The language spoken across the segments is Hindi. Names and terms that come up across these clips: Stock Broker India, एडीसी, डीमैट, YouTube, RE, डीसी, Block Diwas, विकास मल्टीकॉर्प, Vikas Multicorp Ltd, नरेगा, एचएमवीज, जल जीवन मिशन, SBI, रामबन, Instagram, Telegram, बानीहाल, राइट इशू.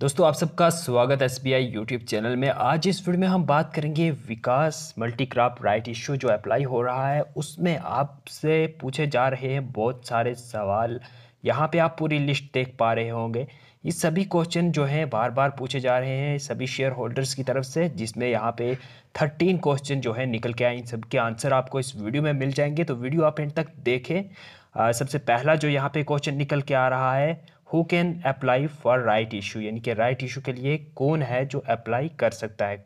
दोस्तों आप सबका स्वागत है SBI यूट्यूब चैनल में। आज इस वीडियो में हम बात करेंगे विकास मल्टीक्रॉप राइट इश्यू जो अप्लाई हो रहा है, उसमें आपसे पूछे जा रहे हैं बहुत सारे सवाल। यहाँ पे आप पूरी लिस्ट देख पा रहे होंगे। ये सभी क्वेश्चन जो हैं बार बार पूछे जा रहे हैं सभी शेयर होल्डर्स की तरफ से, जिसमें यहाँ पे 13 क्वेश्चन जो है निकल के आए। इन सब के आंसर आपको इस वीडियो में मिल जाएंगे, तो वीडियो आप एंड तक देखें। सबसे पहला जो यहाँ पे क्वेश्चन निकल के आ रहा है, who can apply for राइट इशू, यानी कि राइट इशू के लिए कौन है जो अप्लाई कर सकता है,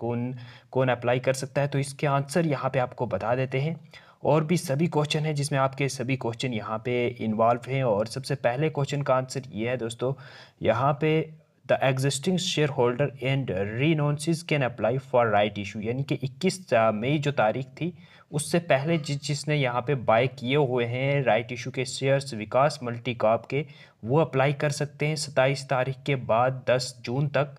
कौन अप्लाई कर सकता है। तो इसके आंसर यहाँ पे आपको बता देते हैं। और भी सभी क्वेश्चन हैं जिसमें आपके सभी क्वेश्चन यहाँ पे इन्वॉल्व हैं। और सबसे पहले क्वेश्चन का आंसर ये है दोस्तों, यहाँ पे the existing share holder and renouncees can apply for राइट इशू, यानी कि 21 मई जो तारीख थी उससे पहले जिसने यहाँ पे बाय किए हुए हैं राइट इशू के शेयर्स विकास मल्टीकॉर्प के, वो अप्लाई कर सकते हैं 27 तारीख के बाद 10 जून तक।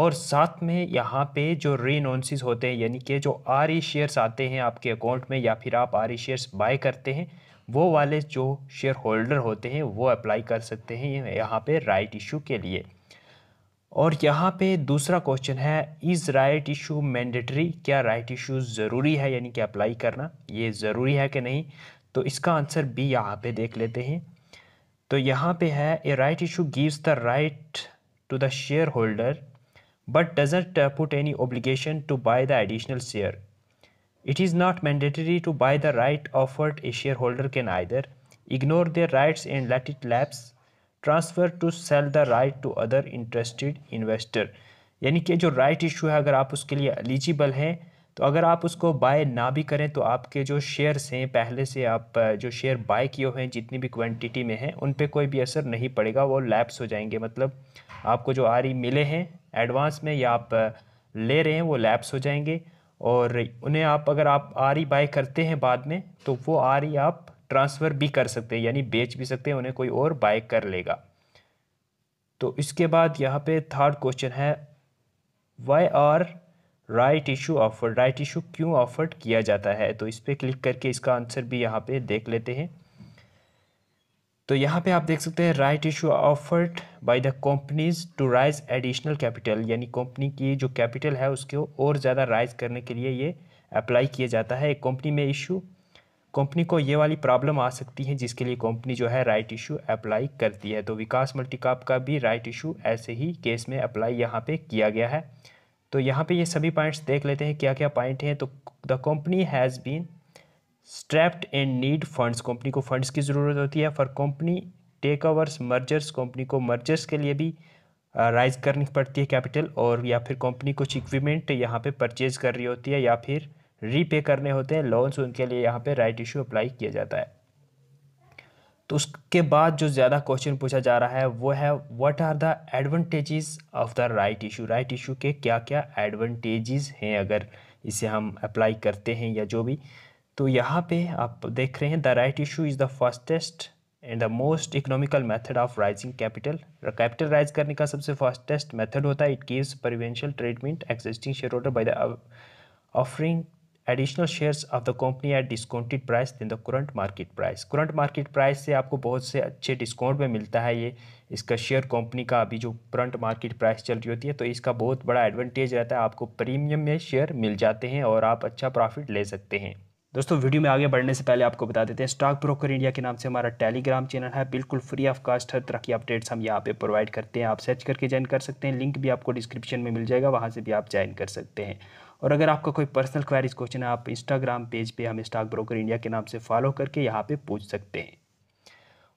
और साथ में यहाँ पे जो रीनोंसिस होते हैं, यानी कि जो आरई शेयर्स आते हैं आपके अकाउंट में या फिर आप आरई शेयर्स बाय करते हैं, वो वाले जो शेयर होल्डर होते हैं वो अप्लाई कर सकते हैं यहाँ पे राइट इशू के लिए। और यहाँ पे दूसरा क्वेश्चन है, इज़ राइट इशू मैंडेटरी, क्या राइट इशू ज़रूरी है, यानी कि अप्लाई करना ये ज़रूरी है कि नहीं। तो इसका आंसर भी यहाँ पे देख लेते हैं। तो यहाँ पे है, a राइट इशू gives the right to the share holder but doesn't put any obligation to buy the additional share, it is not mandatory to buy the right offered, a share holder can either ignore their rights and let it lapse, transfer to sell the right to other interested investor. यानी कि जो राइट इशू है अगर आप उसके लिए एलिजिबल हैं, तो अगर आप उसको बाय ना भी करें तो आपके जो शेयर्स हैं पहले से आप जो शेयर बाय किए हुए हैं जितनी भी क्वांटिटी में हैं उन पे कोई भी असर नहीं पड़ेगा, वो लैप्स हो जाएंगे। मतलब आपको जो आरई मिले हैं एडवांस में या आप ले रहे हैं वो लैप्स हो जाएंगे, और उन्हें आप अगर आप आरई बाय करते हैं बाद में तो वो आरई आप ट्रांसफ़र भी कर सकते हैं, यानी बेच भी सकते हैं, उन्हें कोई और बाय कर लेगा। तो इसके बाद यहाँ पे थर्ड क्वेश्चन है, why are राइट इशू offered, राइट इशू क्यों ऑफर्ड किया जाता है। तो इस पर क्लिक करके इसका आंसर भी यहाँ पे देख लेते हैं। तो यहाँ पे आप देख सकते हैं, राइट इशू offered by the companies to raise additional capital, यानी कंपनी की जो कैपिटल है उसके और ज़्यादा राइज करने के लिए ये अप्लाई किया जाता है। एक कंपनी में इशू, कंपनी को ये वाली प्रॉब्लम आ सकती है जिसके लिए कंपनी जो है राइट इशू अप्लाई करती है। तो विकास मल्टीकॉर्प का भी राइट इशू ऐसे ही केस में अप्लाई यहाँ पे किया गया है। तो यहाँ पे ये सभी पॉइंट्स देख लेते हैं क्या क्या पॉइंट हैं। तो the company has been strapped and need funds, company को फंड्स की ज़रूरत होती है। For company takeovers mergers, company को मर्जर्स के लिए भी राइज करनी पड़ती है कैपिटल, और या फिर कंपनी कुछ इक्विपमेंट यहाँ पर परचेज कर रही होती है या फिर रीपे करने होते हैं लोन्स, उनके लिए यहाँ पे राइट इशू अप्लाई किया जाता है। तो उसके बाद जो ज़्यादा क्वेश्चन पूछा जा रहा है वो है, what are the advantages of the राइट इशू, राइट इशू के क्या क्या एडवांटेजेस हैं अगर इसे हम अप्लाई करते हैं या जो भी। तो यहाँ पे आप देख रहे हैं, the राइट इशू is the fastest and the most economical method of raising capital, capital raise करने का सबसे फास्टेस्ट मेथड होता है। It gives preferential treatment existing share holder by the offering additional shares of the company at discounted price then the current market price, current market price से आपको बहुत से अच्छे डिस्काउंट में मिलता है ये, इसका शेयर कंपनी का अभी जो करंट मार्केट प्राइस चल रही होती है। तो इसका बहुत बड़ा एडवांटेज रहता है, आपको प्रीमियम में शेयर मिल जाते हैं और आप अच्छा प्रॉफिट ले सकते हैं। दोस्तों वीडियो में आगे बढ़ने से पहले आपको बता देते हैं, स्टॉक ब्रोकर इंडिया के नाम से हमारा टेलीग्राम चैनल है, बिल्कुल फ्री ऑफ कास्ट हर तरह की अपडेट्स हम यहाँ पे प्रोवाइड करते हैं। आप सर्च करके ज्वाइन कर सकते हैं, लिंक भी आपको डिस्क्रिप्शन में मिल जाएगा, वहाँ से भी आप ज्वाइन कर सकते हैं। और अगर आपका कोई पर्सनल क्वेरीज क्वेश्चन है, आप इंस्टाग्राम पेज पे हमें स्टॉक ब्रोकर इंडिया के नाम से फॉलो करके यहाँ पे पूछ सकते हैं।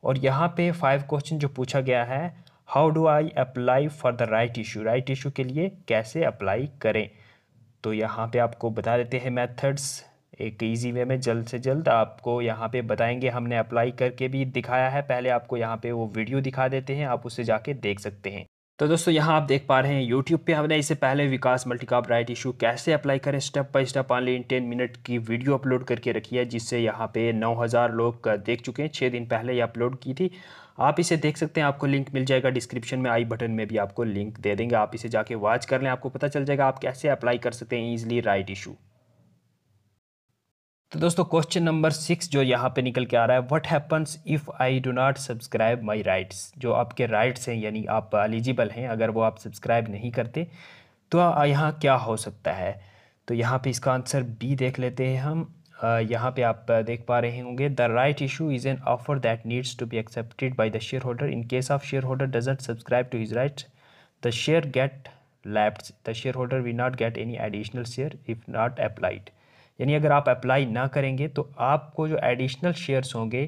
और यहाँ पे 5 क्वेश्चन जो पूछा गया है, how do I apply for the राइट इशू, राइट इशू के लिए कैसे अप्लाई करें। तो यहाँ पे आपको बता देते हैं मेथड्स, एक ईजी वे में जल्द से जल्द आपको यहाँ पे बताएंगे। हमने अप्लाई करके भी दिखाया है पहले, आपको यहाँ पे वो वीडियो दिखा देते हैं, आप उसे जाके देख सकते हैं। तो दोस्तों यहाँ आप देख पा रहे हैं YouTube पे हमने इससे पहले विकास मल्टीकॉर्प राइट इशू कैसे अप्लाई करें step by step only 10 minute की वीडियो अपलोड करके रखी है, जिससे यहाँ पे 9000 लोग देख चुके हैं। 6 दिन पहले ये अपलोड की थी, आप इसे देख सकते हैं, आपको लिंक मिल जाएगा डिस्क्रिप्शन में, आई बटन में भी आपको लिंक दे देंगे, आप इसे जाके वॉच कर लें, आपको पता चल जाएगा आप कैसे अप्लाई कर सकते हैं ईजिली राइट इशू। तो दोस्तों क्वेश्चन नंबर 6 जो यहाँ पे निकल के आ रहा है, what happens if I do not subscribe my rights. जो आपके राइट्स हैं यानी आप एलिजिबल हैं, अगर वो आप सब्सक्राइब नहीं करते तो यहाँ क्या हो सकता है। तो यहाँ पे इसका आंसर बी देख लेते हैं हम। यहाँ पे आप देख पा रहे होंगे the राइट इशू is an offer that needs to be accepted by the share holder. In case of share holder doesn't subscribe to his rights the share get lapse, the share holder will not get any additional share if not applied. यानी अगर आप अप्लाई ना करेंगे तो आपको जो एडिशनल शेयर्स होंगे,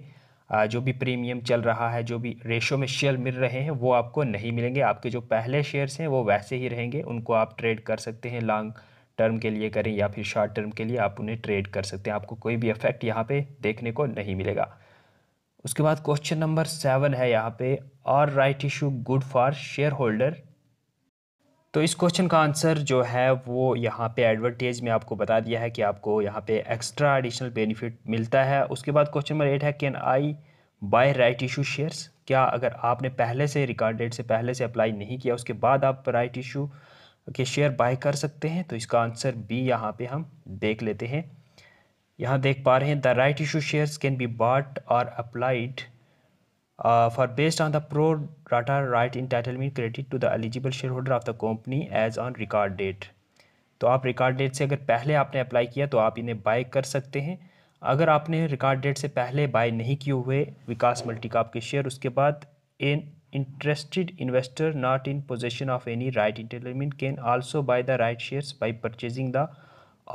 जो भी प्रीमियम चल रहा है, जो भी रेशो में शेयर मिल रहे हैं वो आपको नहीं मिलेंगे। आपके जो पहले शेयर्स हैं वो वैसे ही रहेंगे, उनको आप ट्रेड कर सकते हैं। लॉन्ग टर्म के लिए करें या फिर शॉर्ट टर्म के लिए आप उन्हें ट्रेड कर सकते हैं, आपको कोई भी इफेक्ट यहाँ पे देखने को नहीं मिलेगा। उसके बाद क्वेश्चन नंबर 7 है यहाँ पे, are राइट इशू good for share holder. तो इस क्वेश्चन का आंसर जो है वो यहाँ पे एडवर्टाइज में आपको बता दिया है कि आपको यहाँ पे एक्स्ट्रा एडिशनल बेनिफिट मिलता है। उसके बाद क्वेश्चन नंबर 8 है, can I buy राइट इशू shares. क्या अगर आपने पहले से रिकॉर्ड डेट से पहले से अप्लाई नहीं किया उसके बाद आप राइट इशू के शेयर बाय कर सकते हैं। तो इसका आंसर बी यहाँ पे हम देख लेते हैं। यहाँ देख पा रहे हैं the राइट इशू shares can be bought और applied for based on the pro rata right entitlement credit to the eligible share holder of the company as on record date. तो आप रिकॉर्ड डेट से अगर पहले आपने अप्लाई किया तो आप इन्हें बाय कर सकते हैं। अगर आपने रिकॉर्ड डेट से पहले बाय नहीं किए हुए विकास मल्टीकॉर्प के शेयर, उसके बाद an interested investor not in possession of any right entitlement can also buy the right shares by purchasing the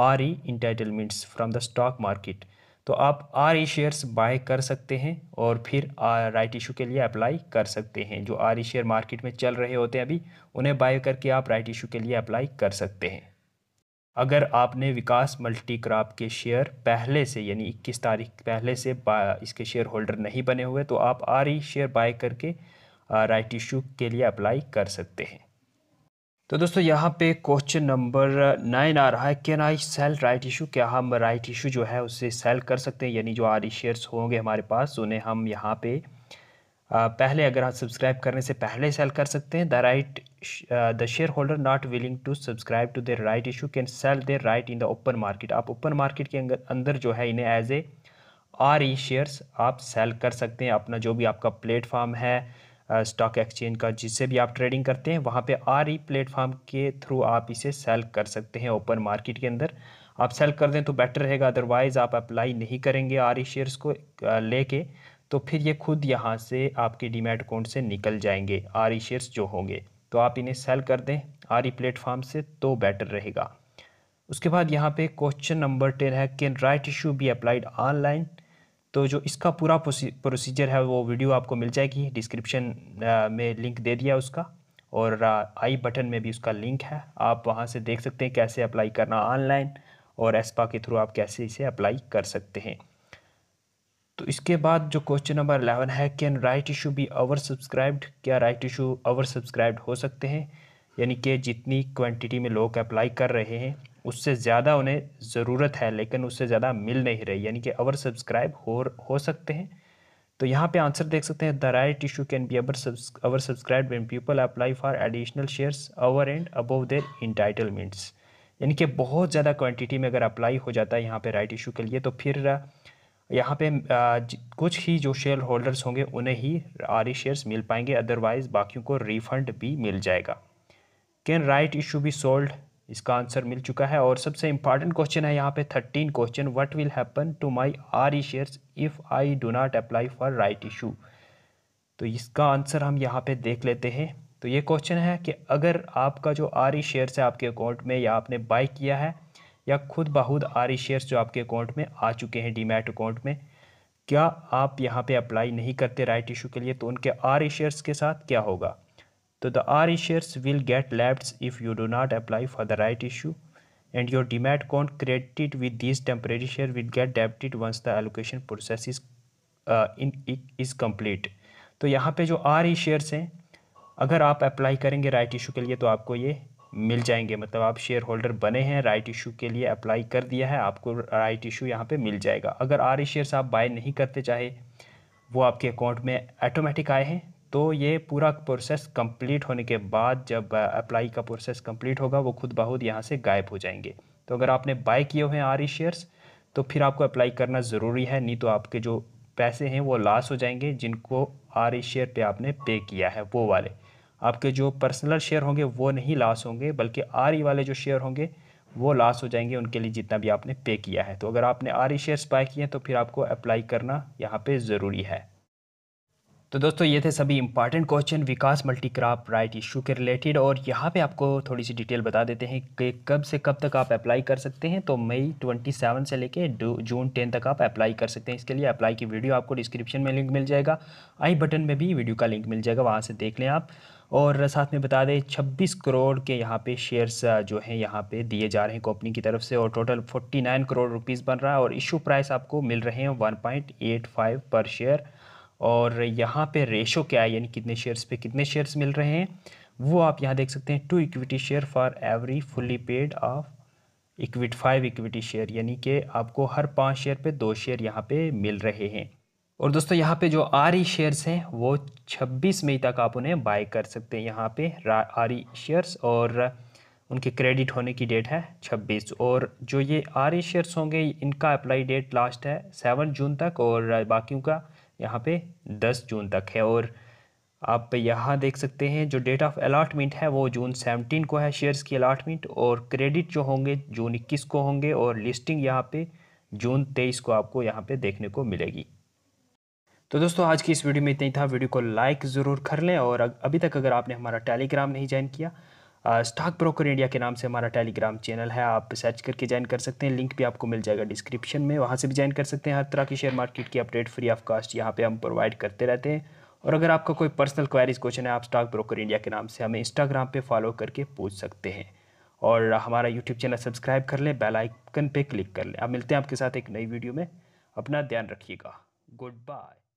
RE entitlements from the stock market। तो आप RE shares buy कर सकते हैं और फिर right issue के लिए apply कर सकते हैं। जो RE share market में चल रहे होते हैं अभी, उन्हें buy करके आप right issue के लिए apply कर सकते हैं। अगर आपने विकास मल्टीक्रॉप के शेयर पहले से यानी 21 तारीख पहले से इसके शेयर होल्डर नहीं बने हुए तो आप RE शेयर buy करके राइट इशू के लिए अप्लाई कर सकते हैं। तो दोस्तों यहाँ पे क्वेश्चन नंबर 9 आ रहा है, can I sell राइट इशू। क्या हम राइट इशू जो है उससे सेल कर सकते हैं, यानी जो आरई शेयर्स होंगे हमारे पास उन्हें हम यहाँ पे पहले अगर हम सब्सक्राइब करने से पहले सेल कर सकते हैं। The right the share holder not willing to subscribe to their राइट इशू can sell their right in the open market. आप ओपन मार्केट के अंदर जो है इन्हें एज ए आरई शेयर्स आप सेल कर सकते हैं। अपना जो भी आपका प्लेटफॉर्म है स्टॉक एक्सचेंज का, जिससे भी आप ट्रेडिंग करते हैं, वहाँ पे आरई प्लेटफॉर्म के थ्रू आप इसे सेल कर सकते हैं। ओपन मार्केट के अंदर आप सेल कर दें तो बेटर रहेगा, अदरवाइज़ आप अप्लाई नहीं करेंगे आरई शेयर्स को लेके तो फिर ये खुद यहाँ से आपके डीमैट अकाउंट से निकल जाएंगे आरई शेयर्स जो होंगे। तो आप इन्हें सेल कर दें आरई प्लेटफॉर्म से तो बेटर रहेगा। उसके बाद यहाँ पे क्वेश्चन नंबर 10 है, can राइट इशू be applied online. तो जो इसका पूरा प्रोसीजर है वो वीडियो आपको मिल जाएगी, डिस्क्रिप्शन में लिंक दे दिया उसका और आई बटन में भी उसका लिंक है, आप वहां से देख सकते हैं कैसे अप्लाई करना ऑनलाइन और एस्पा के थ्रू आप कैसे इसे अप्लाई कर सकते हैं। तो इसके बाद जो क्वेश्चन नंबर 11 है, can राइट इशू be over subscribed. क्या राइट इशू ओवर सब्सक्राइब्ड हो सकते हैं, यानी कि जितनी क्वान्टिटी में लोग अप्लाई कर रहे हैं उससे ज़्यादा उन्हें ज़रूरत है लेकिन उससे ज़्यादा मिल नहीं रही, यानी कि ओवर सब्सक्राइब हो सकते हैं। तो यहाँ पे आंसर देख सकते हैं the राइट इशू can be over subscribe when people apply for additional shares over and above their entitlements. यानी कि बहुत ज़्यादा क्वांटिटी में अगर अप्लाई हो जाता है यहाँ पे राइट इशू के लिए तो फिर यहाँ पे कुछ ही जो शेयर होल्डर्स होंगे उन्हें ही आरई शेयर्स मिल पाएंगे, अदरवाइज़ बाकियों को रिफंड भी मिल जाएगा। Can राइट इशू be sold, इसका आंसर मिल चुका है। और सबसे इम्पॉर्टेंट क्वेश्चन है यहाँ पे 13 question, what will happen to my RE shares if I do not apply for राइट इशू। तो इसका आंसर हम यहाँ पे देख लेते हैं। तो ये क्वेश्चन है कि अगर आपका जो आरई शेयर्स है आपके अकाउंट में, या आपने बाय किया है या खुद बाहुद आरई शेयर्स जो आपके अकाउंट में आ चुके हैं डीमैट अकाउंट में, क्या आप यहाँ पर अप्लाई नहीं करते राइट इशू के लिए तो उनके आरई शेयर्स के साथ क्या होगा। तो the RE shares will get lapse if you do not apply for the राइट इशू and your डीमैट account credited with this temporary share will get debited once the allocation process is complete. तो यहाँ पे जो आरई शेयर्स हैं अगर आप अप्लाई करेंगे राइट इशू के लिए तो आपको ये मिल जाएंगे, मतलब आप शेयर होल्डर बने हैं, राइट इशू के लिए अप्लाई कर दिया है, आपको राइट इशू यहाँ पे मिल जाएगा। अगर आरई शेयर्स आप बाय नहीं करते, चाहे वो आपके अकाउंट में ऑटोमेटिक आए हैं, तो ये पूरा प्रोसेस कंप्लीट होने के बाद जब अप्लाई का प्रोसेस कंप्लीट होगा वो खुद बाहुद यहाँ से गायब हो जाएंगे। तो अगर आपने बाय किए हुए हैं आरई शेयर्स तो फिर आपको अप्लाई करना ज़रूरी है, नहीं तो आपके जो पैसे हैं वो लॉस हो जाएंगे जिनको आर ई शेयर पे आपने पे किया है वो वाले। आपके जो पर्सनल शेयर होंगे वो नहीं लॉस होंगे, बल्कि आर ई वाले जो शेयर होंगे वो लॉस हो जाएंगे उनके लिए जितना भी आपने पे किया है। तो अगर आपने आर ई शेयर्स बाय किए हैं तो फिर आपको अप्लाई करना यहाँ पे ज़रूरी है। तो दोस्तों ये थे सभी important question Vikas multicrop राइट इशू के रिलेटेड, और यहाँ पे आपको थोड़ी सी डिटेल बता देते हैं कि कब से कब तक आप अप्लाई कर सकते हैं। तो मई 27 से लेके जून 10 तक आप अप्लाई कर सकते हैं। इसके लिए अप्लाई की वीडियो आपको डिस्क्रिप्शन में लिंक मिल जाएगा, आई बटन में भी वीडियो का लिंक मिल जाएगा, वहाँ से देख लें आप। और साथ में बता दें 26 करोड़ के यहाँ पे शेयर्स जो हैं यहाँ पे दिए जा रहे हैं कंपनी की तरफ से, और टोटल 49 करोड़ रुपीस बन रहा है, और इशू प्राइस आपको मिल रहे हैं 1.85 पर शेयर। और यहाँ पे रेशो क्या है, यानी कितने शेयर्स पे कितने शेयर्स मिल रहे हैं वो आप यहाँ देख सकते हैं। 2 equity share for every fully paid of equity 5 equity share, यानी कि आपको हर 5 शेयर पे 2 शेयर यहाँ पे मिल रहे हैं। और दोस्तों यहाँ पे जो आर ई शेयर्स हैं वो 26 मई तक आप उन्हें बाय कर सकते हैं यहाँ पे आर ई शेयर्स, और उनके क्रेडिट होने की डेट है 26। और जो ये आर ई शेयर्स होंगे इनका अप्लाई डेट लास्ट है 7 जून तक, और बाकियों का यहाँ पे 10 जून तक है। और आप यहाँ देख सकते हैं जो डेट ऑफ अलाटमेंट है वो जून 17 को है शेयर्स की अलाटमेंट, और क्रेडिट जो होंगे जून 21 को होंगे, और लिस्टिंग यहाँ पे जून 23 को आपको यहाँ पे देखने को मिलेगी। तो दोस्तों आज की इस वीडियो में इतना ही था। वीडियो को लाइक ज़रूर कर लें, और अभी तक अगर आपने हमारा टेलीग्राम नहीं ज्वाइन किया, स्टॉक ब्रोकर इंडिया के नाम से हमारा टेलीग्राम चैनल है, आप सर्च करके ज्वाइन कर सकते हैं। लिंक भी आपको मिल जाएगा डिस्क्रिप्शन में, वहाँ से भी ज्वाइन कर सकते हैं। हर तरह की शेयर मार्केट की अपडेट फ्री ऑफ कास्ट यहाँ पे हम प्रोवाइड करते रहते हैं। और अगर आपका कोई पर्सनल क्वेरीज क्वेश्चन है, आप स्टॉक ब्रोकर इंडिया के नाम से हमें इंस्टाग्राम पर फॉलो करके पूछ सकते हैं, और हमारा यूट्यूब चैनल सब्सक्राइब कर लें, बेल आइकन पर क्लिक कर लें। अब मिलते हैं आपके साथ एक नई वीडियो में, अपना ध्यान रखिएगा, गुड बाय।